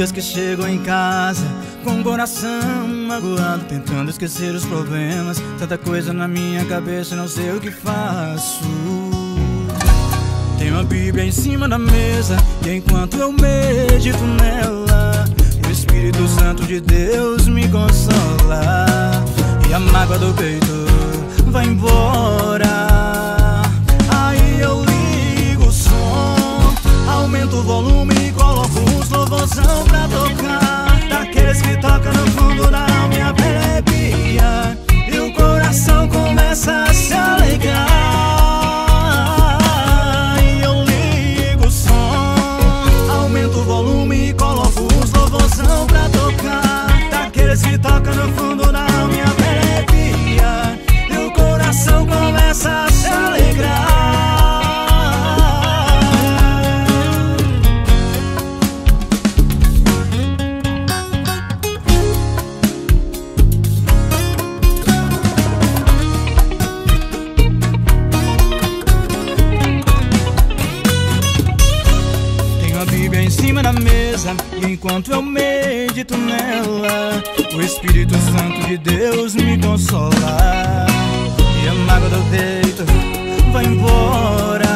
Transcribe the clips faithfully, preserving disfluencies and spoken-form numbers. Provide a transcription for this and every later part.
dias que chegou em casa com o coração magoado, tentando esquecer os problemas. Tanta coisa na minha cabeça, não sei o que faço. Tem uma Bíblia em cima da mesa e enquanto eu medito nela, o Espírito Santo de Deus me consola. E a mágoa do peito vai embora. Aí eu ligo o som, aumento o volume e coloco uns louvorzão pra tocar, daqueles que tocam no fundo da alma e a bebia, e o coração começa a se alegrar. Aí eu ligo o som, aumento o volume e coloco uns louvorzão pra tocar, daqueles que tocam no fundo da alma e a começa a se alegrar. Tenho a Bíblia em cima da mesa e enquanto eu medito nela, o Espírito Santo de Deus me consola. E a mágoa do peito vai embora.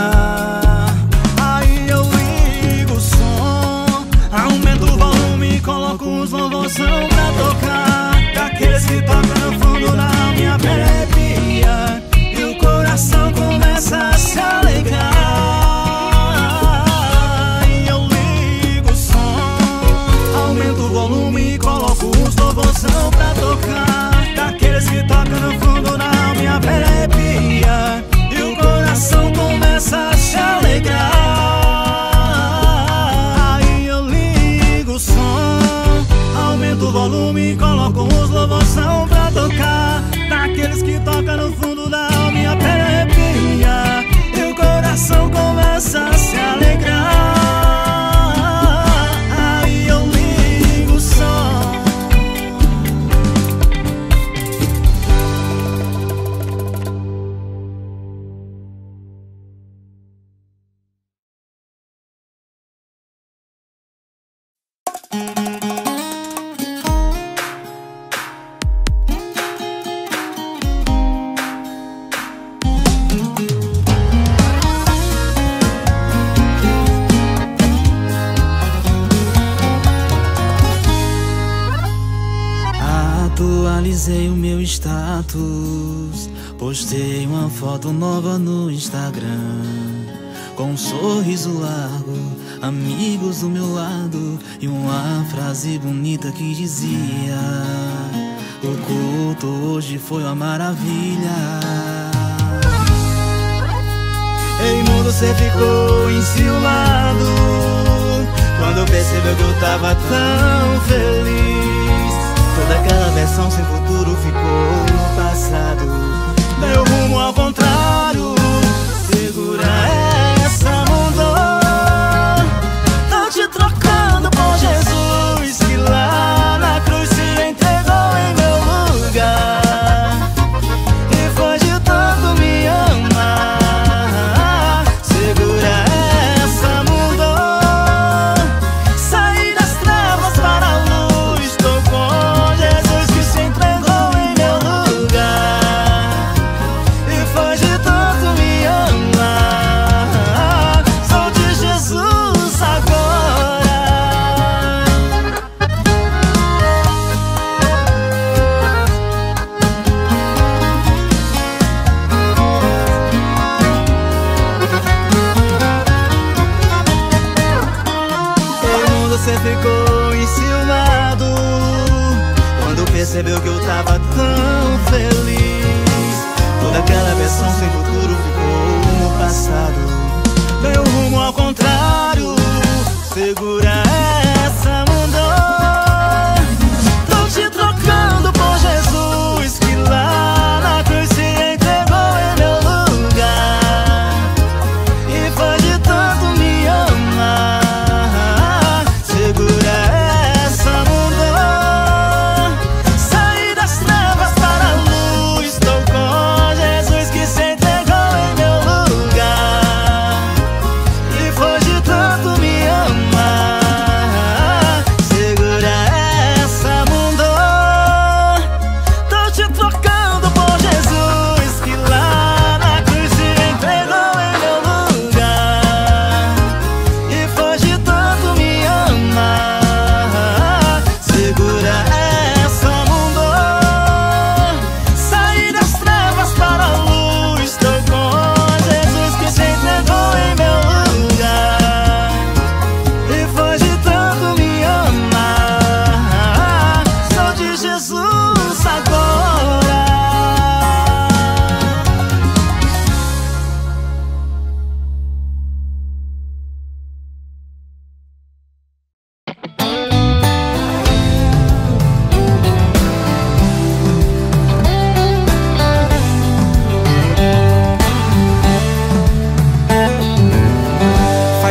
Aí eu ligo o som, aumento o volume e coloco uns louvorzão pra tocar, daqueles que tocam no fundo da minha bebia, e o coração começa a se alegrar. Aí eu ligo o som, aumento o volume e coloco uns louvorzão pra tocar, daqueles que tocam no fundo da minha terapia, e o coração começa a se alegrar. Aí eu ligo o som, aumento o volume e coloco uns louvorzão pra tocar, daqueles que tocam no fundo da minha terapia, e o coração começa a se alegrar. Aí eu ligo o som. Atualizei o meu status, postei uma foto nova no Instagram, com um sorriso largo, amigos do meu lado, e uma frase bonita que dizia: o culto hoje foi uma maravilha. Ei mundo, cê ficou enciumado quando percebeu que eu tava tão feliz. Toda aquela versão sem futuro ficou no passado, deu rumo ao contrário. Segura ela, tô te trocando por Jesus, que lá na cruz se entregou em meu lugar, e foi de tanto me amar. Segura essa, mudou, saí das trevas para a luz, estou com Jesus que se entregou em meu lugar, e foi de tanto me amar. Sou de Jesus agora. Ei mundo, cê ficou enciumado quando percebeu que eu tava tão feliz. Toda aquela versão sem futuro ficou no passado, deu rumo ao contrário. Segura essa, mudou, tô te trocando por Jesus, que lá na cruz se entregou em meu lugar, e foi de tanto me amar. Segura essa, mudou, saí das trevas para a luz, estou com Jesus que se entregou em meu lugar, e foi de tanto me amar.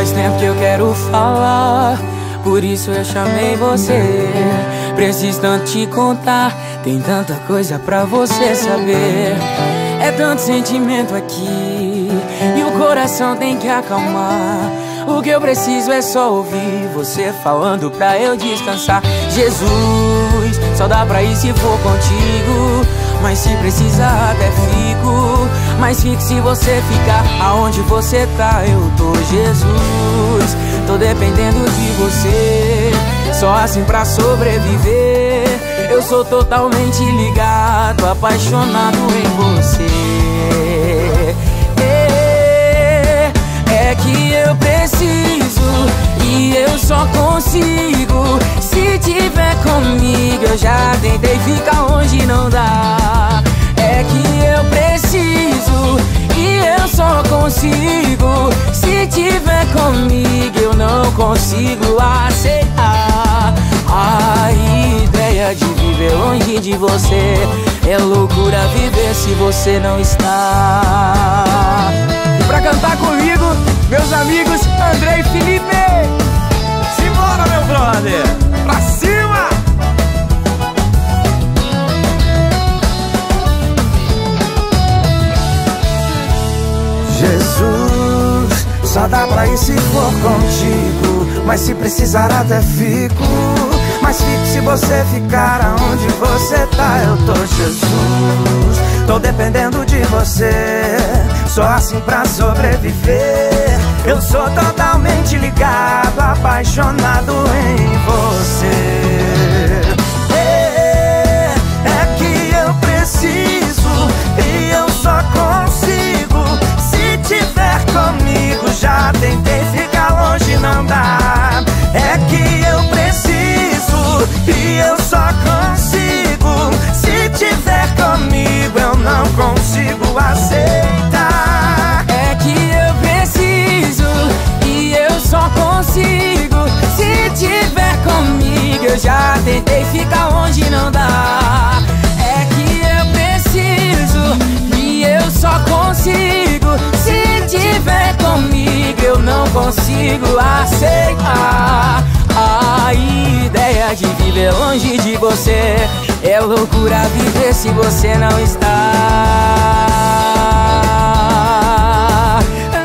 Faz tempo que eu quero falar, por isso eu chamei você. Preciso tanto te contar, tem tanta coisa pra você saber. É tanto sentimento aqui e o coração tem que acalmar. O que eu preciso é só ouvir você falando pra eu descansar. Jesus, só dá pra ir se for contigo, mas se precisar até fico, mas fique se você ficar. Aonde você tá eu tô, Jesus, tô dependendo de você, só assim pra sobreviver. Eu sou totalmente ligado, apaixonado em você. É que eu preciso e eu só consigo se tiver comigo. Eu já tentei ficar onde não dá. É que eu preciso e eu só consigo se tiver comigo. Eu não consigo aceitar a ideia de viver longe de você. É loucura viver se você não está. E pra cantar comigo, meus amigos André e Felipe. Simbora, meu brother, pra cima! Jesus, só dá pra ir se for contigo, mas se precisar até fico, mas fico se você ficar. Aonde você tá eu tô, Jesus, tô dependendo de você, só assim pra sobreviver. Eu sou totalmente ligado, apaixonado em você. É, é que eu preciso e eu só consigo se tiver comigo. Já tentei ficar longe, não dá. É que eu preciso e eu só consigo se tiver comigo. Eu não consigo aceitar. É que eu preciso e eu só consigo se tiver comigo. Eu já tentei ficar longe, não dá. É que eu preciso e eu só consigo se tiver comigo. Eu não consigo aceitar a ideia de viver longe de você. É loucura viver se você não está.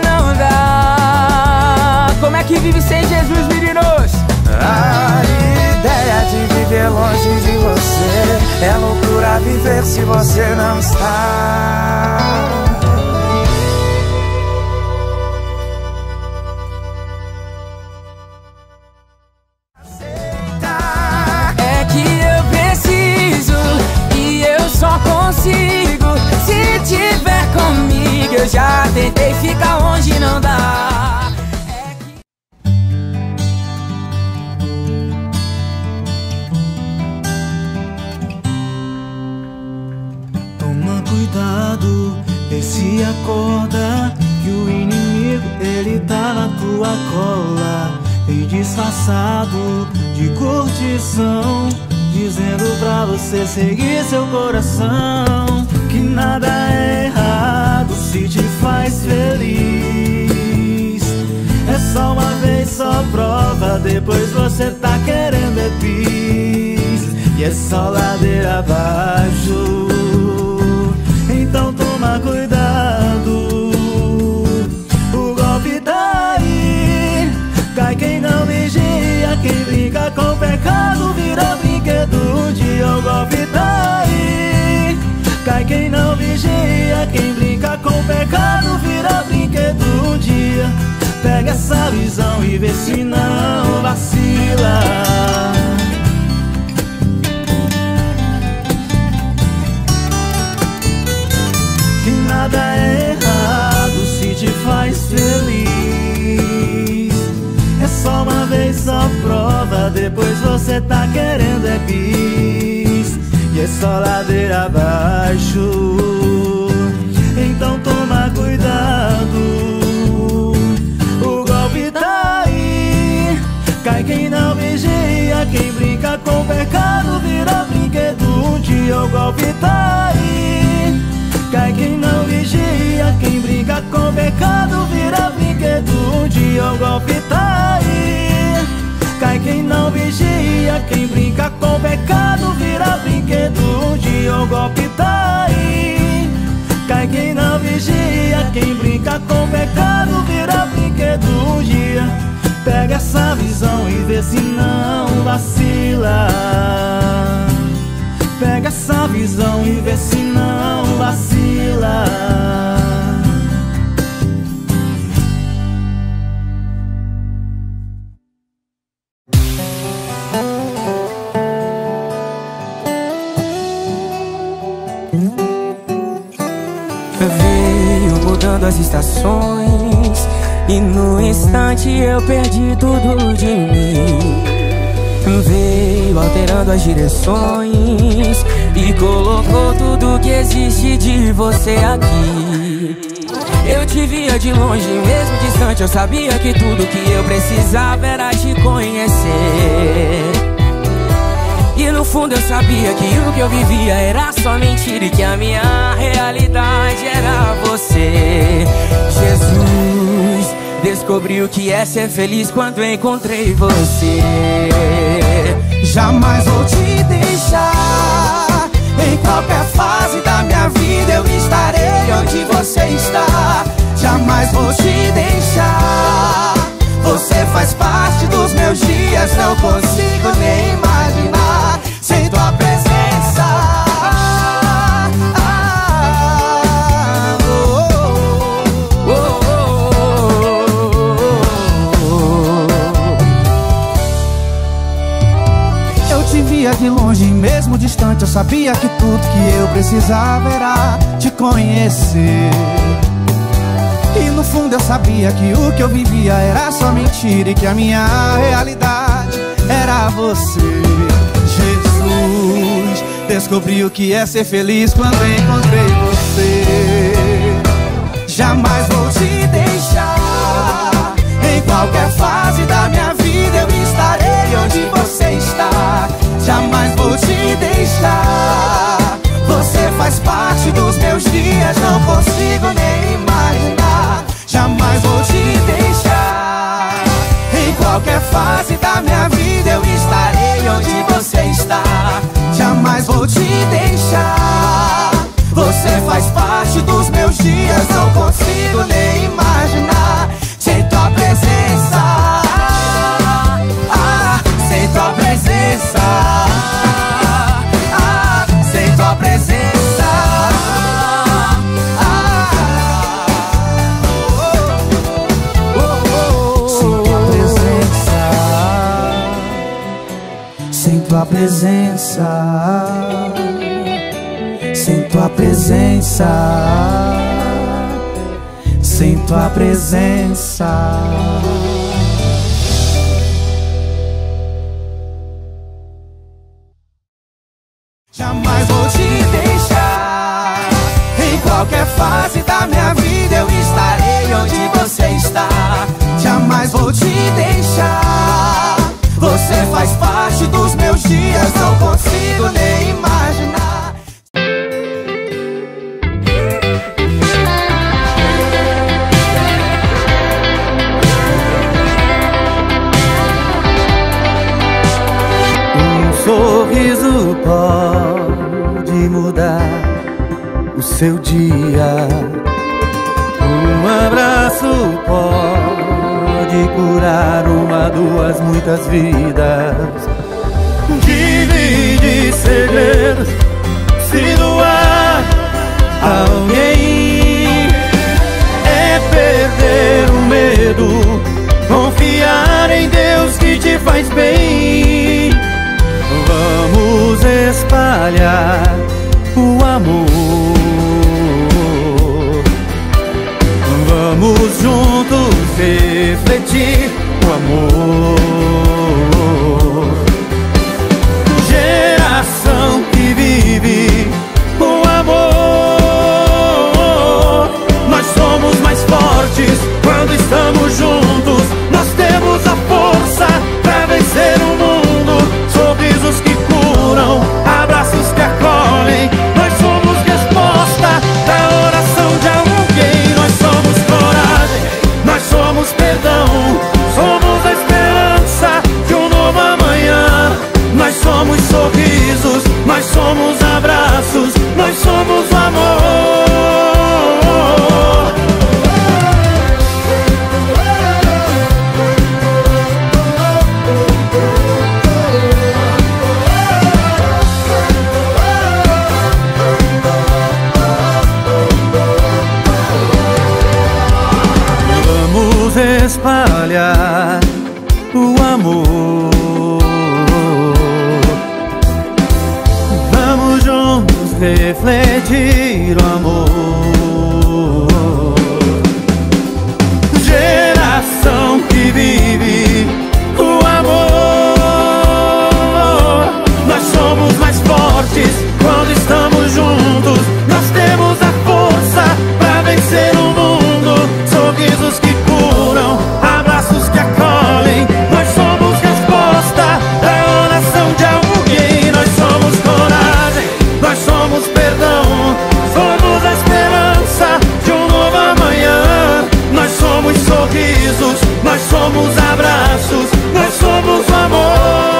Não dá. Como é que vive sem Jesus, meninos? A ideia de viver longe de você. É loucura viver se você não está. Se tiver comigo, eu já tentei ficar longe, não dá. É que... Toma cuidado, vê se acorda, que o inimigo ele tá na tua cola, bem disfarçado de curtição, dizendo pra você seguir seu coração. Que nada é errado se te faz feliz. É só uma vez, só prova, depois você tá querendo é bis. E é só ladeira abaixo. Então toma cuidado, o golpe tá aí. Cai quem não vigia, quem brinca com pecado vira brincadeira. Um dia o golpe tá aí. Cai quem não vigia, quem brinca com pecado vira brinquedo um dia. Pega essa visão e vê se não vacila. Que nada é errado se te faz feliz. É só uma vez, só prova, depois você tá querendo é bis. E é só ladeira abaixo. Então toma cuidado, o golpe tá aí. Cai quem não vigia, quem brinca com pecado vira brinquedo um dia. O golpe tá aí. Cai quem não vigia, quem brinca com pecado vira brinquedo um dia. O golpe com pecado vira brinquedo, um dia o golpe tá aí. Cai quem não vigia, quem brinca com pecado vira brinquedo, um dia pega essa visão e vê se não vacila. Pega essa visão e vê se não vacila. As estações, e no instante eu perdi tudo de mim. Veio alterando as direções e colocou tudo que existe de você aqui. Eu te via de longe, mesmo distante, eu sabia que tudo que eu precisava era te conhecer. E no fundo eu sabia que o que eu vivia era só mentira e que a minha realidade era você. Jesus, descobri o que é ser feliz quando encontrei você. Jamais vou te deixar, em qualquer fase da minha vida eu estarei onde você está. Jamais vou te deixar, você faz parte dos meus dias, não consigo nem imaginar sem tua presença. Ah, ah, oh, oh, oh, oh. Eu te via de longe, mesmo distante, eu sabia que tudo que eu precisava era te conhecer. E no fundo eu sabia que o que eu vivia era só mentira e que a minha realidade era você. Jesus, descobri o que é ser feliz quando encontrei você. Jamais vou te deixar, em qualquer fase da minha vida eu estarei onde você está. Jamais vou te deixar, você faz parte dos meus dias, não consigo nem imaginar. Jamais vou te deixar, em qualquer fase da minha vida eu estarei onde você está. Jamais vou te deixar, você faz parte dos meus dias, não consigo nem imaginar sem tua presença. Ah, ah, sem tua presença. Sem tua presença, sem tua presença, sem tua presença. Jamais vou te deixar, em qualquer fase da minha vida eu estarei onde você está. Jamais vou te deixar, você faz parte dos meus dias, não consigo nem imaginar. Um sorriso pode mudar o seu dia. Um abraço pode de curar uma, duas, muitas vidas. Divide segredos, se doar a alguém é perder o medo, confiar em Deus que te faz bem. Vamos espalhar o amor, vamos juntos refletir o amor. Geração que vive o amor. Nós somos mais fortes quando estamos juntos. Nós temos a força pra vencer o mundo. Sorrisos que curam, abraços que acolhem. Nós somos resposta da oração de alguém. Nós somos coragem, nós somos perdão, somos a esperança. espalhar o amor. Vamos juntos refletir o amor. Geração que vive o amor. Nós somos mais fortes quando estamos juntos. Nós temos a força pra vencer o mundo. Sorrisos que curam, abraços que acolhem. Nós somos resposta da oração de alguém. Nós somos coragem, nós somos perdão. Somos a esperança de um novo amanhã. Nós somos sorrisos, nós somos abraços, nós somos o amor.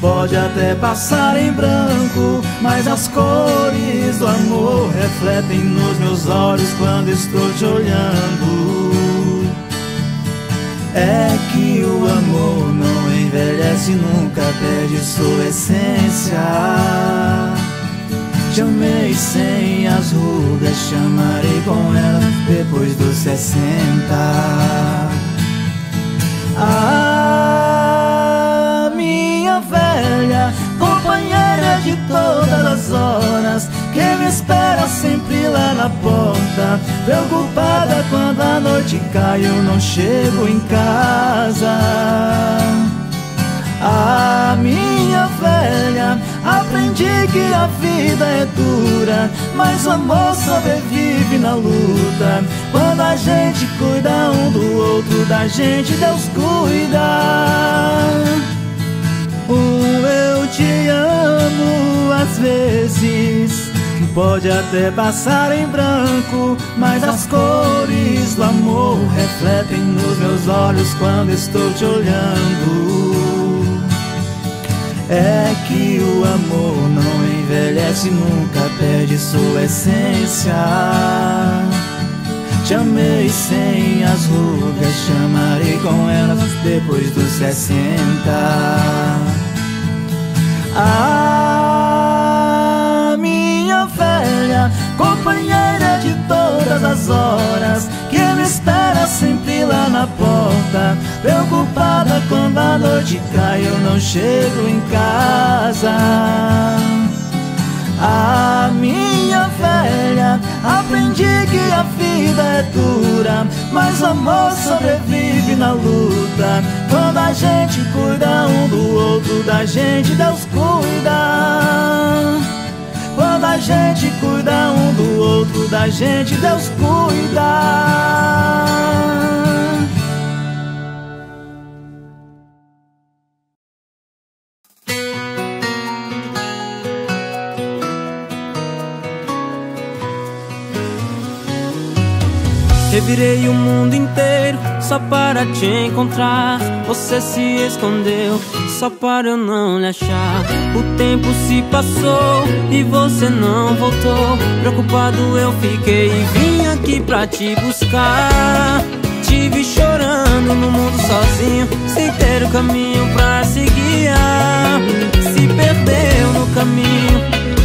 Pode até passar em branco, mas as cores do amor refletem nos meus olhos quando estou te olhando. É que o amor não envelhece, nunca perde sua essência. Te amei sem as rugas, te amarei com elas depois dos sessenta. Ah, minha velha, companheira de todas as horas, que me espera sempre lá na porta, preocupada quando a noite cai, eu não chego em casa. Ah, minha velha, aprendi que a vida é dura, mas o amor sobrevive na luta. Quando a gente cuida um do outro, da gente Deus cuida. Quando a gente cuida um do outro, da gente Deus cuida. Revirei o mundo inteiro só para te encontrar. Você se escondeu só para eu não lhe achar. O tempo se passou e você não voltou. Preocupado eu fiquei e vim aqui pra te buscar. Te vi chorando no mundo sozinho, sem ter o caminho pra se guiar. Se perdeu no caminho,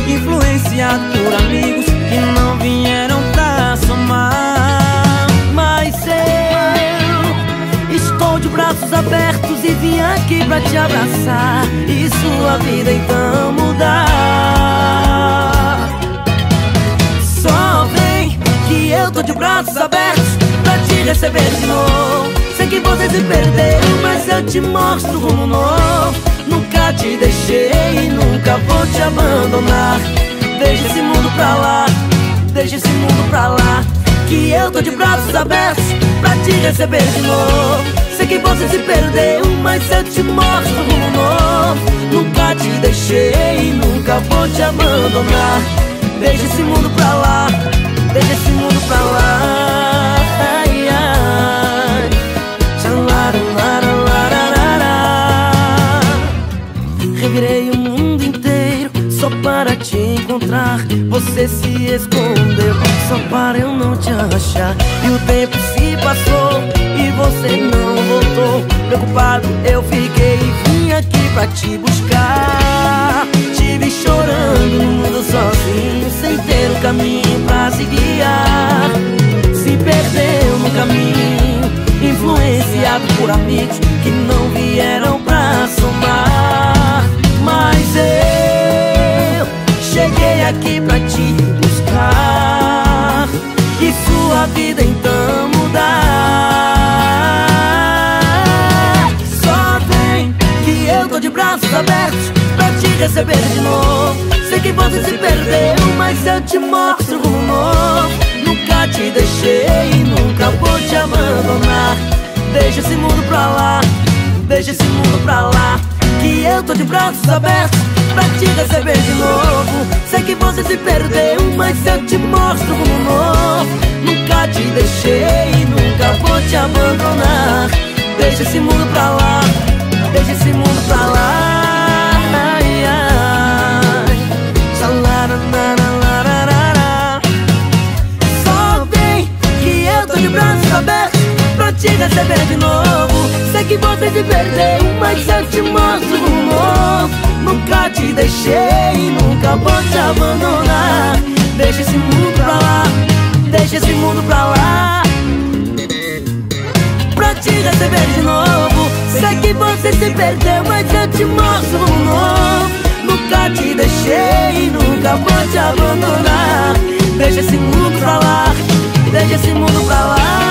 influenciado por amigos que não vieram pra somar. Mas braços abertos e vim aqui pra te abraçar e sua vida então mudar. Só vem que eu tô de braços abertos pra te receber de novo. Sei que você se perdeu, mas eu te mostro o rumo novo. Nunca te deixei e nunca vou te abandonar. Deixa esse mundo pra lá, deixa esse mundo pra lá, que eu tô de braços abertos pra te receber de novo. Sei que você se perdeu, mas eu te mostro o rumo novo. Nunca te deixei e nunca vou te abandonar. Deixa esse mundo pra lá, deixa esse mundo pra lá. Ai, ai. Revirei o mundo inteiro só para te encontrar. Você se escondeu só para eu não te achar. E o tempo se passou e você não voltou. Preocupado eu fiquei e vim aqui pra te buscar. Te vi chorando no mundo sozinho, sem ter um caminho pra se guiar. Se perdeu no caminho, influenciado por amigos que não vieram pra somar. Mas eu cheguei aqui pra te buscar e sua vida então mudar. Só vem que eu tô de braços abertos pra te receber de novo. Sei que você se perdeu, mas eu te mostro o rumo novo. Nunca te deixei e nunca vou te abandonar. Deixa esse mundo pra lá, deixa esse mundo pra lá, que eu tô de braços abertos pra te receber de novo. Sei que você se perdeu, mas eu te mostro o rumo novo. Nunca te deixei e nunca vou te abandonar. Deixa esse mundo pra lá, deixa esse mundo pra lá. Ai, ai. Só vem que eu tô de braços abertos pra te receber de novo. Sei que você se perdeu, mas eu te mostro o rumo novo. Nunca te deixei e nunca vou te abandonar. Deixa esse mundo pra lá, deixa esse mundo pra lá, pra te receber de novo. Sei que você se perdeu, mas eu te mostro o rumo novo. Nunca te deixei e nunca vou te abandonar. Deixa esse mundo pra lá, deixa esse mundo pra lá.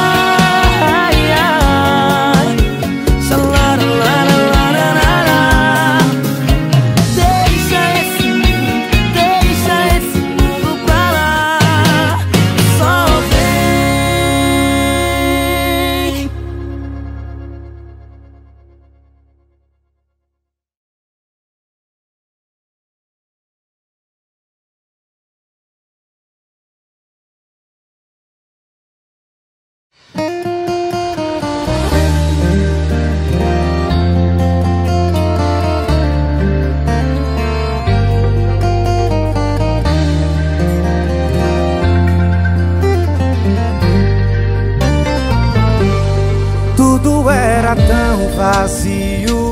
Vazio,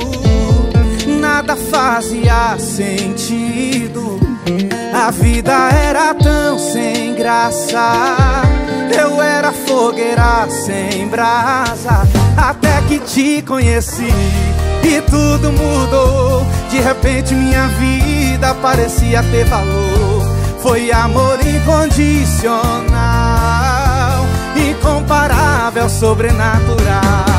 nada fazia sentido. A vida era tão sem graça. Eu era fogueira sem brasa. Até que te conheci e tudo mudou. De repente minha vida parecia ter valor. Foi amor incondicional, incomparável, sobrenatural.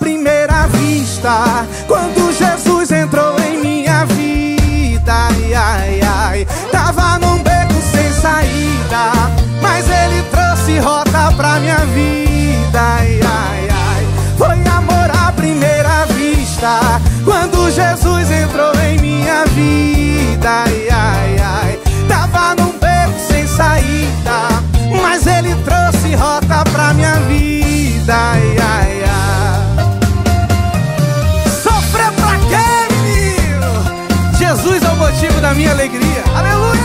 Primeira vista, quando Jesus entrou em minha vida, ai, ai, ai, tava num beco sem saída, mas ele trouxe rota pra minha vida, ai, ai, ai, foi amor à primeira vista, quando Jesus entrou em minha vida, ai, ai, ai, tava num beco sem saída, mas ele trouxe rota pra minha vida, ai, ai, ai. Jesus é o motivo da minha alegria, aleluia!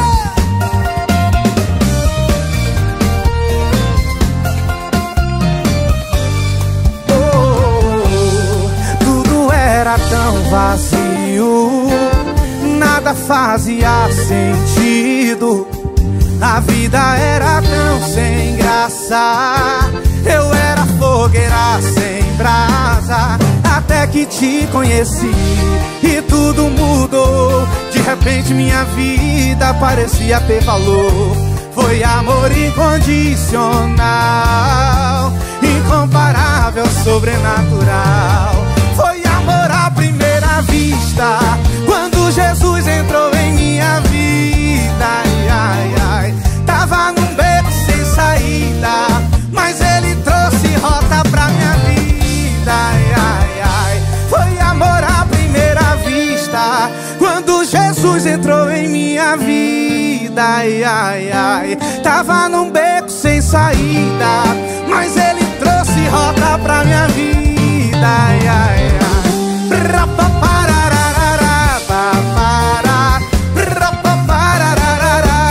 Oh, oh, oh, tudo era tão vazio, nada fazia sentido. A vida era tão sem graça, eu era fogueira sem brasa. que te conheci e tudo mudou. De repente minha vida parecia ter valor. Foi amor incondicional, incomparável, sobrenatural. Foi amor à primeira vista, quando Jesus entrou em minha vida. Ai, ai, ai. Tava num beco sem saída, mas ele trouxe rota pra minha vida. Ai, ai, ai. Foi amor à primeira vista, quando Jesus entrou em minha vida. Ai, ai, ai. Tava num beco sem saída, mas ele trouxe rota pra minha vida. Ai, ai, ai. Rapapararararará,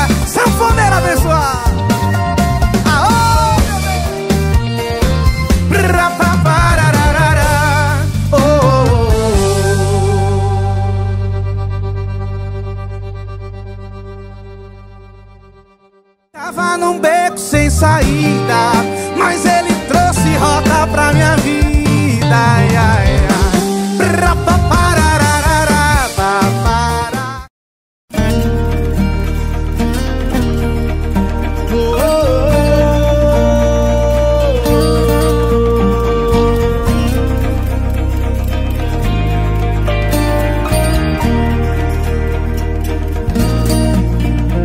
rapaparararará. Sanfoneira abençoada. Tava num beco sem saída, mas ele trouxe rota pra minha vida. Ai, ai, ai. Rapaparararará. Oh, oh, oh.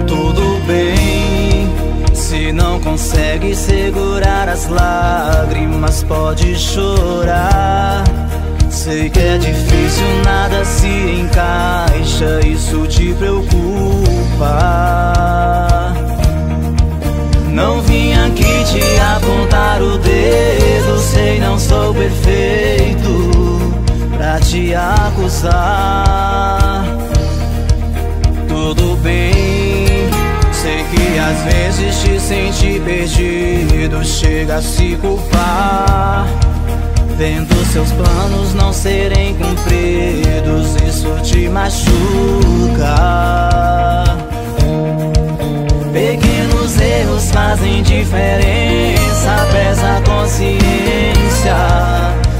Tudo bem, se não consegue segurar as lágrimas, pode chorar. Sei que é difícil, nada se encaixa, isso te preocupa. Não vim aqui te apontar o dedo, sei, não sou perfeito pra te acusar. Tudo bem, sei que às vezes te senti perdido, chega a se culpar. Vendo seus planos não serem cumpridos, isso te machuca. Pequenos erros fazem diferença, pesa a consciência,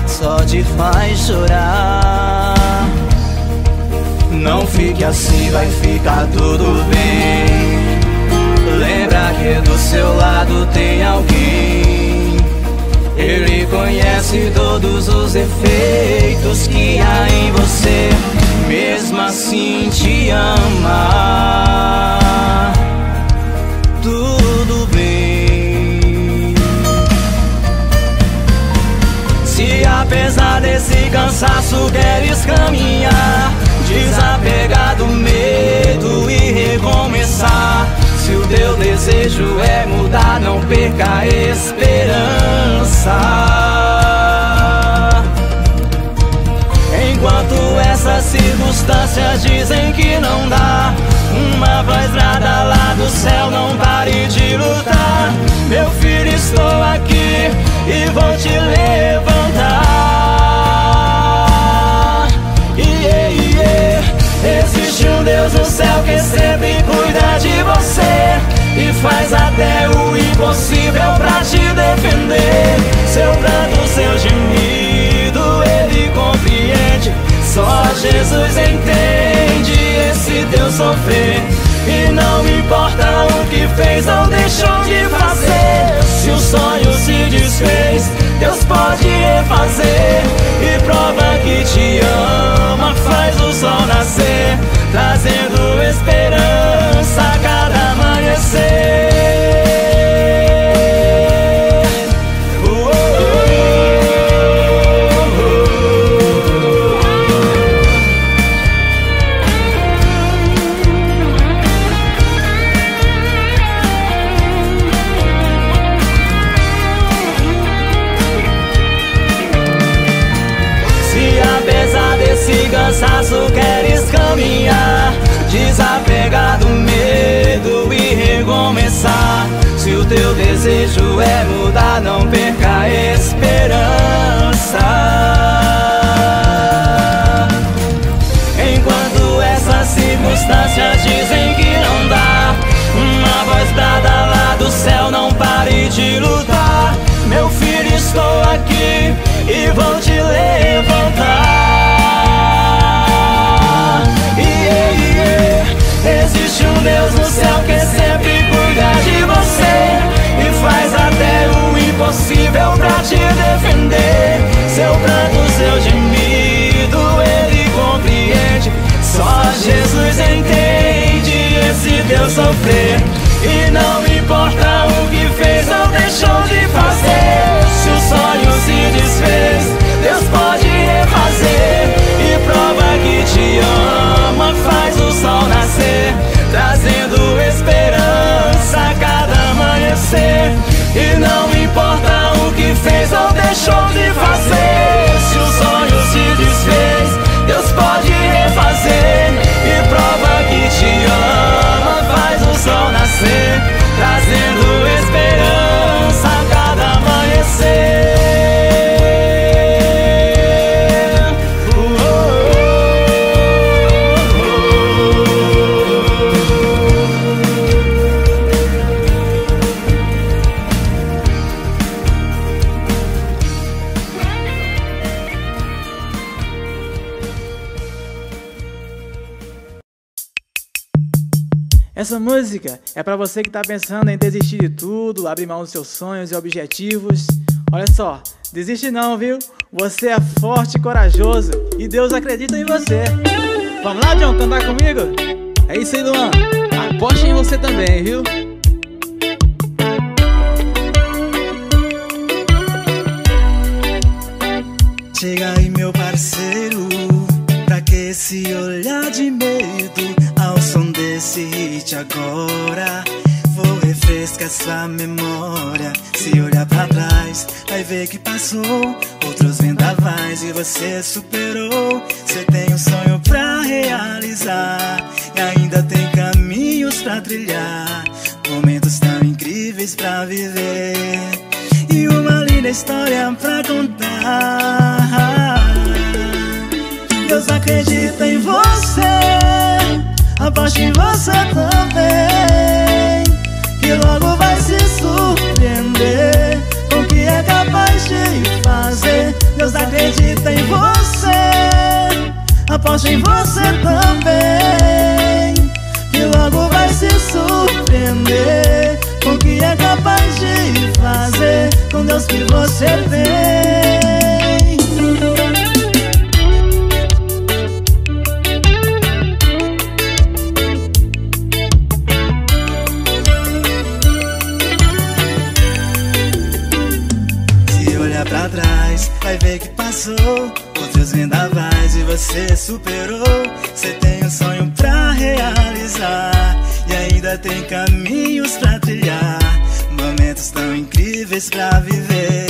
só te faz chorar. Não fique assim, vai ficar tudo bem. Lembra que do seu lado tem alguém, ele conhece todos os defeitos que há em você, mesmo assim te ama. Tudo bem, se apesar desse cansaço queres caminhar, desapegar do medo e recomeçar. Se o teu desejo é mudar, não perca a esperança. Enquanto essas circunstâncias dizem que não dá, uma voz nada lá do céu, não pare de lutar. Meu filho, estou aqui e vou te levantar. Yeah, yeah. Existe um Deus no céu que sempre cuida de você e faz até o impossível pra te defender. Seu pranto, seu gemido, ele compreende. Só Jesus entende esse teu sofrer, e não importa o que fez ou deixou de fazer. Se o sonho se desfez, Deus pode refazer. E prova que te ama, faz o sol nascer, trazendo esperança a cada amanhecer. Uh, uh, uh, uh. Se apesar desse cansaço queres caminhar, desapegar do medo e recomeçar. Se o teu desejo é mudar, não perca a esperança. Enquanto essas circunstâncias dizem que não dá, uma voz dada lá do céu, não pare de lutar. Meu filho, estou aqui e vou te levantar. pra te defender. Seu pranto, seu gemido, ele compreende. Só Jesus entende esse teu sofrer. E não importa o que fez ou deixou de fazer, se o sonho se desfez, Deus pode refazer. E prova que te ama, faz o sol nascer, trazendo esperança a cada amanhecer. E não importa o que fez ou deixou de fazer, se o sonho se desfez, Deus pode refazer. E prova que te ama, faz o sol nascer, trazendo esperança a cada amanhecer. uh -oh. Essa música é pra você que tá pensando em desistir de tudo, abrir mão dos seus sonhos e objetivos. Olha só, desiste não, viu? Você é forte e corajoso e Deus acredita em você. Vamos lá, John, cantar comigo? É isso aí, Luan. Aposte em você também, viu? Chega aí, meu parceiro, pra que esse olhar de medo? Ao som desse hit agora, vou refrescar sua memória. Se olhar pra trás, vai ver que passou outros vendavais e você superou. Você tem um sonho pra realizar e ainda tem caminhos pra trilhar, momentos tão incríveis pra viver e uma linda história pra contar. Deus acredita em você, aposte em você também, que logo vai se surpreender com o que é capaz de fazer. Deus acredita em você, aposte em você também, que logo vai se surpreender com o que é capaz de fazer, com Deus que você tem. Vai ver que passou outros vendavais e você superou. Você tem um sonho pra realizar e ainda tem caminhos pra trilhar, momentos tão incríveis pra viver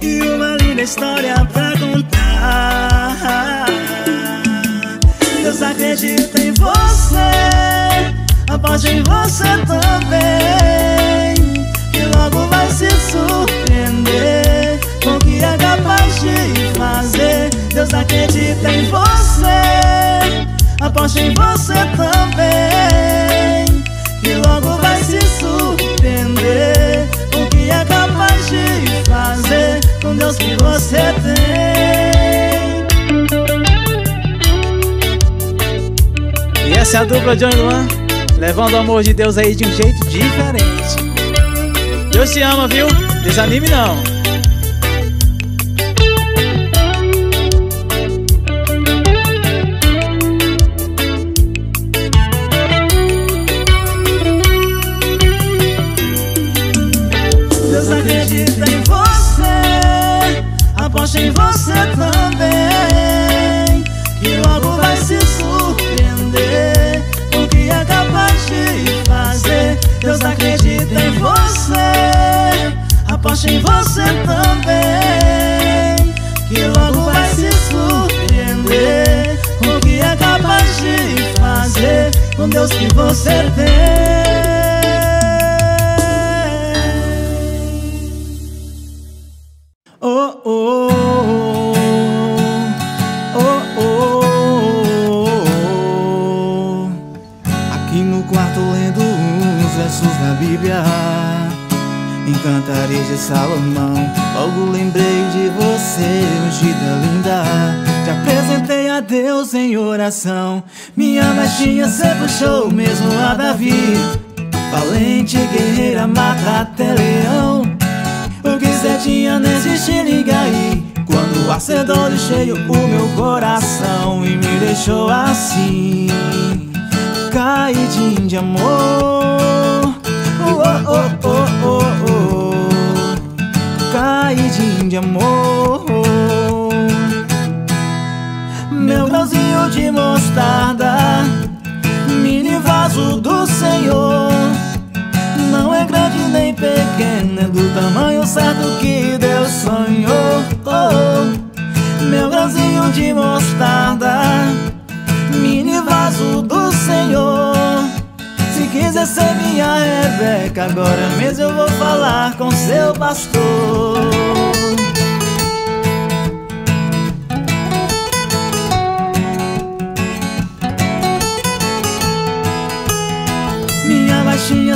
e uma linda história pra contar. Deus acredita em você, aposte em você também, que logo vai se surpreender com o que é capaz de fazer. Deus acredita em você, aposte em você também, que logo vai se surpreender com o que é capaz de fazer, com Deus que você tem. E essa é a dupla John e Luan, levando o amor de Deus aí de um jeito diferente. Deus te ama, viu? Desanime não. Aposte em você também, que logo vai se surpreender com o que é capaz de fazer. Deus acredita em você, aposte em você também, que logo vai se surpreender com o que é capaz de fazer, com Deus que você tem. Cantares de Salomão, logo lembrei de você, ungida linda. Te apresentei a Deus em oração, minha baixinha cê puxou, mesmo a Davi, valente guerreira, mata até leão. O que cê tinha nesse te liga aí. Quando o acendedor cheio o meu coração e me deixou assim, caidinho de amor. Oh, oh, oh, oh, oh. Caidinho de amor. Meu grãozinho de mostarda, mini vaso do Senhor, não é grande nem pequeno, é do tamanho certo que Deus sonhou. Oh, meu grãozinho de mostarda, mini vaso do Senhor. Se quiser ser minha Rebeca, agora mesmo eu vou falar com seu pastor.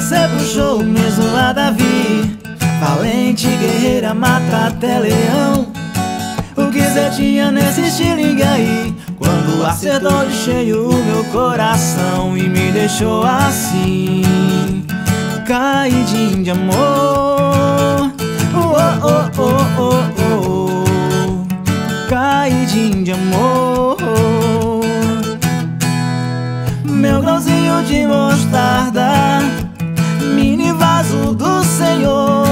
Cê puxou mesmo a Davi, valente guerreira, mata até leão. O que cê tinha nesse te liga aí. Quando acertou de cheio o meu coração e me deixou assim, caidinho de amor. Oh, oh, oh, oh, oh. Caidinho de amor. Meu grãozinho de mostarda, mini vaso do Senhor,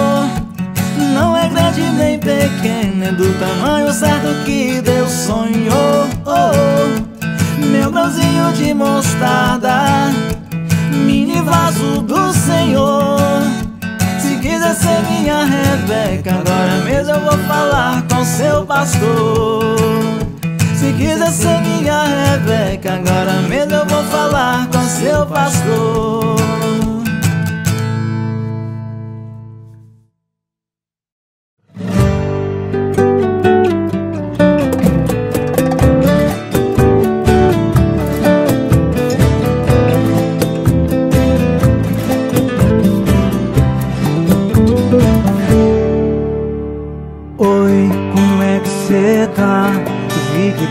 não é grande nem pequeno, é do tamanho certo que Deus sonhou. Oh, meu grãozinho de mostarda, mini vaso do Senhor. Se quiser ser minha Rebeca, agora mesmo eu vou falar com seu pastor. Se quiser ser minha Rebeca, agora mesmo eu vou falar com seu pastor.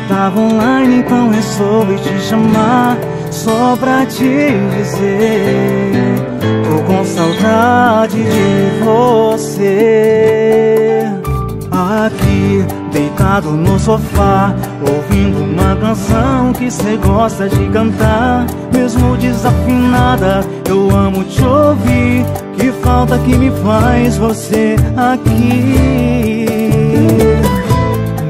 Tava online, então resolvi te chamar só pra te dizer, tô com saudade de você. Aqui, deitado no sofá, ouvindo uma canção que cê gosta de cantar, mesmo desafinada, eu amo te ouvir. Que falta que me faz você aqui.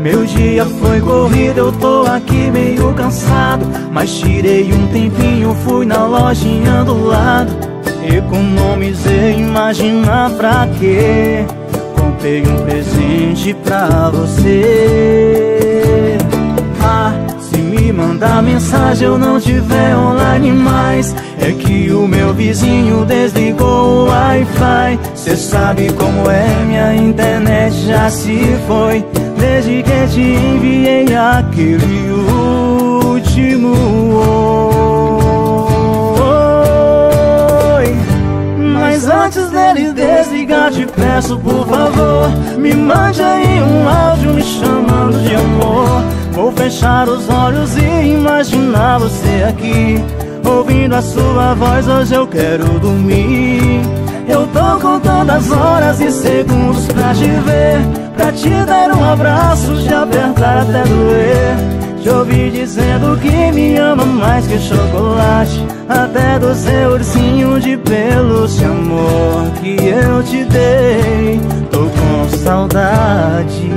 Meu dia foi corrido, eu tô aqui meio cansado, mas tirei um tempinho, fui na lojinha do lado. Economizei, imagina pra quê? Comprei um presente pra você. Ah, se me mandar mensagem eu não tiver online mais, é que o meu vizinho desligou o Wi-Fi. Cê sabe como é, minha internet já se foi desde que te enviei aquele último oi. Mas antes dele desligar te peço por favor, me mande aí um áudio me chamando de amor. Vou fechar os olhos e imaginar você aqui, ouvindo a sua voz, hoje eu quero dormir. Eu tô contando as horas e segundos pra te ver, pra te dar um abraço, te apertar até doer. Te ouvi dizendo que me ama mais que chocolate, até do seu ursinho de pelo, esse amor que eu te dei, tô com saudade.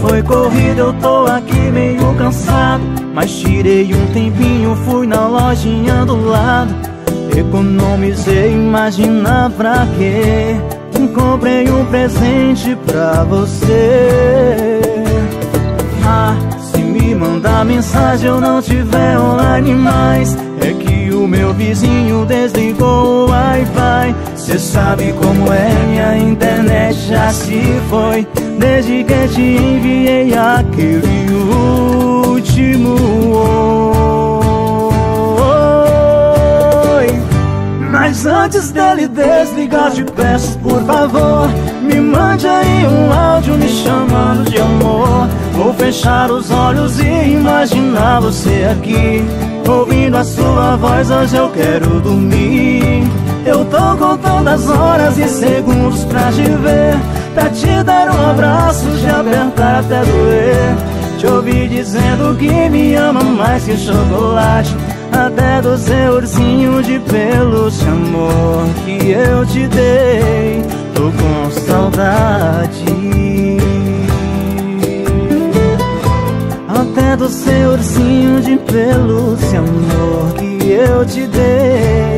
Foi corrido, eu tô aqui meio cansado, mas tirei um tempinho, fui na lojinha do lado. Economizei, imagina pra quê? Comprei um presente pra você. Ah, se me mandar mensagem eu não tiver online mais, é que o meu vizinho desligou o Wi-Fi. Cê sabe como é, minha internet já se foi desde que te enviei aquele último oi. Mas antes dele desligar te peço por favor, me me mande aí um áudio me chamando de amor. Vou fechar os olhos e imaginar você aqui, ouvindo a sua voz, hoje eu quero dormir. Eu tô contando as horas e segundos pra te ver, pra te dar um abraço, te apertar até doer. Te ouvi dizendo que me ama mais que chocolate, até do seu ursinho de peluche, amor, que eu te dei, tô com saudade. Até do seu ursinho de peluche, amor, que eu te dei.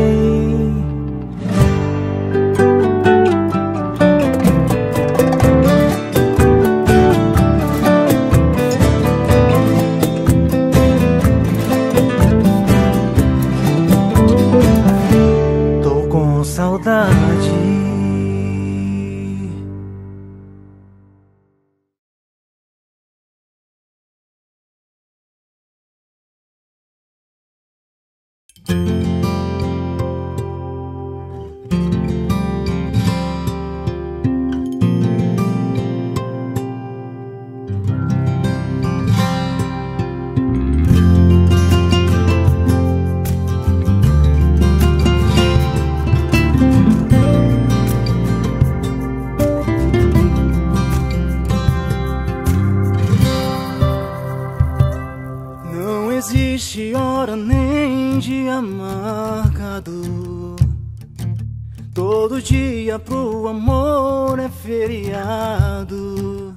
Todo dia pro amor é feriado.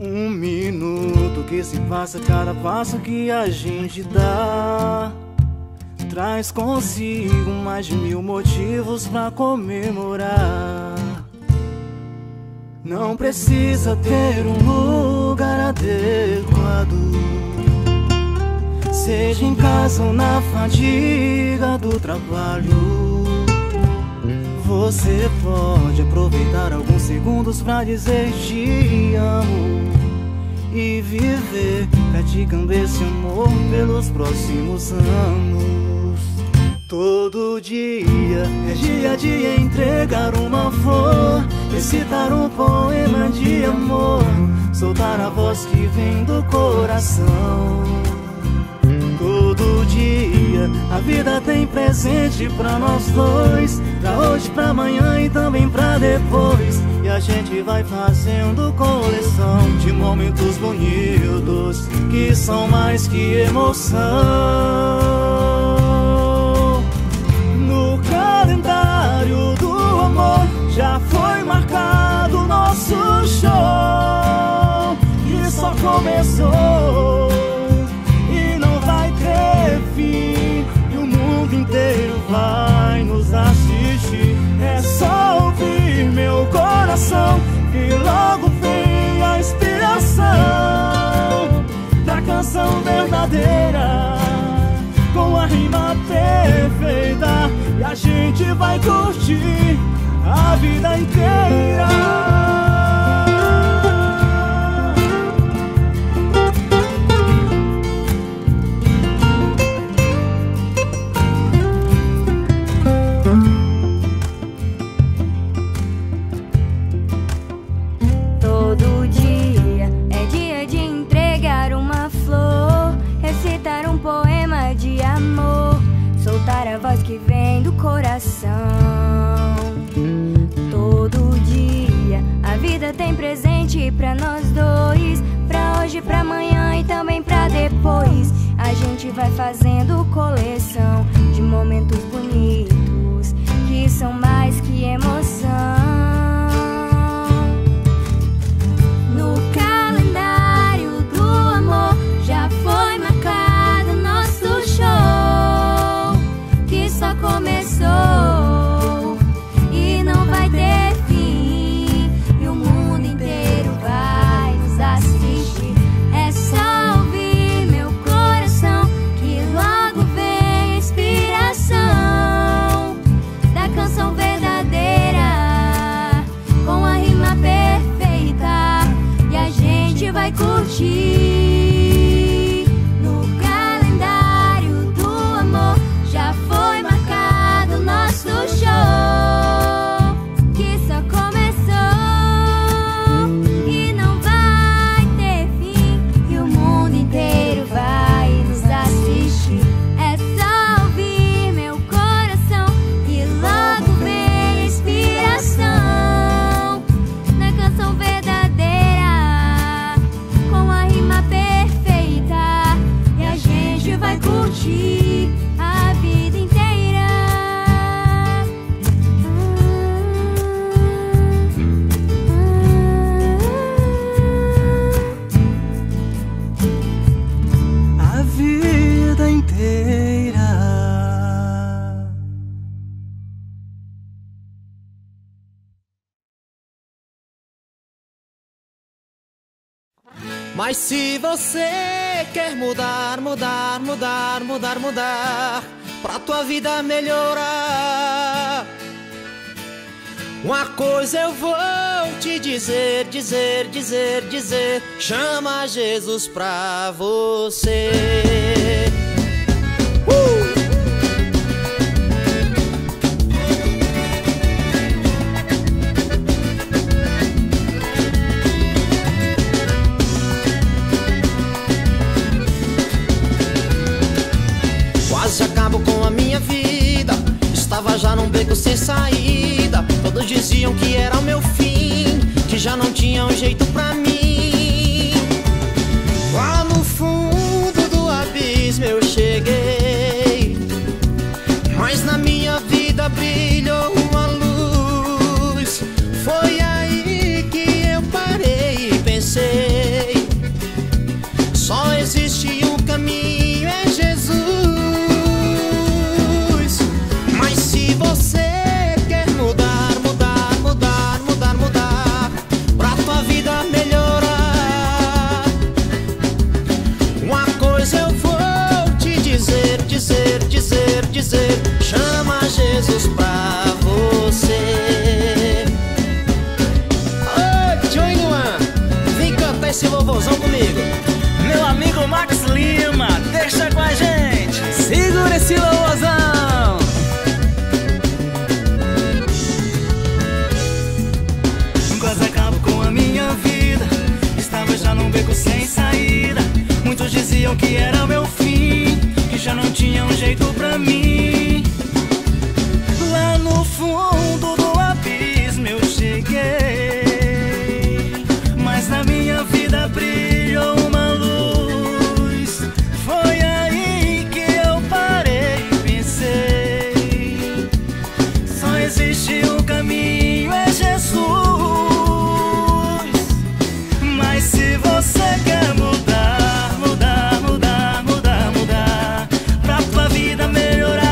Um minuto que se passa, cada passo que a gente dá traz consigo mais de mil motivos pra comemorar. Não precisa ter um lugar adequado, seja em casa ou na fadiga do trabalho. Você pode aproveitar alguns segundos pra dizer te amo e viver praticando esse amor pelos próximos anos. Todo dia é dia de entregar uma flor, recitar um poema de amor, soltar a voz que vem do coração. Todo dia a vida tem presente pra nós dois, pra hoje, pra amanhã e também pra depois. E a gente vai fazendo coleção de momentos bonitos que são mais que emoção. No calendário do amor já foi marcado nosso show, e só começou e não vai ter fim, e o mundo inteiro vai nos assistir. É só ouvir meu coração e logo vem a inspiração da canção verdadeira, com a rima perfeita, e a gente vai curtir a vida inteira. A voz que vem do coração. Todo dia a vida tem presente pra nós dois, pra hoje, pra amanhã e também pra depois. A gente vai fazendo coleção de momentos bonitos que são mais que emoção. No calendário do amor já foi marcado nosso show, só começou e não vai ter fim, e o mundo inteiro vai nos assistir. É só ouvir meu coração que logo vem a inspiração Mas se você quer mudar, mudar, mudar, mudar, mudar, pra tua vida melhorar, uma coisa eu vou te dizer, dizer, dizer, dizer: chama Jesus pra você. uh! Quase acabo com a minha vida, estava já num beco sem saída. Todos diziam que era o meu fim, que já não tinha um jeito pra mim. Lá no fundo do abismo eu cheguei, mas na minha vida brilhou uma luz. Foi aí que eu parei e pensei: só existe um caminho, é Jesus. Chama Jesus pra você. Ô, John e Luan, vem cantar esse louvorzão comigo. Meu amigo Max Lima, deixa com a gente. Segura esse louvorzão. Quase acabo com a minha vida, estava já num beco sem saída. Muitos diziam que era meu fim, que já não tinha um jeito pra mim. Lá no fundo do abismo eu cheguei, mas na minha vida brilhou uma luz. Foi aí que eu parei e pensei: só existe um caminho, é Jesus. Mas se você quer mudar, mudar, mudar, mudar, mudar, pra tua vida melhorar,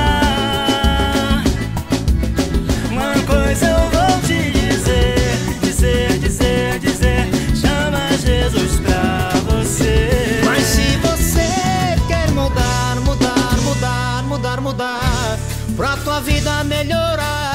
pra tua vida melhorar,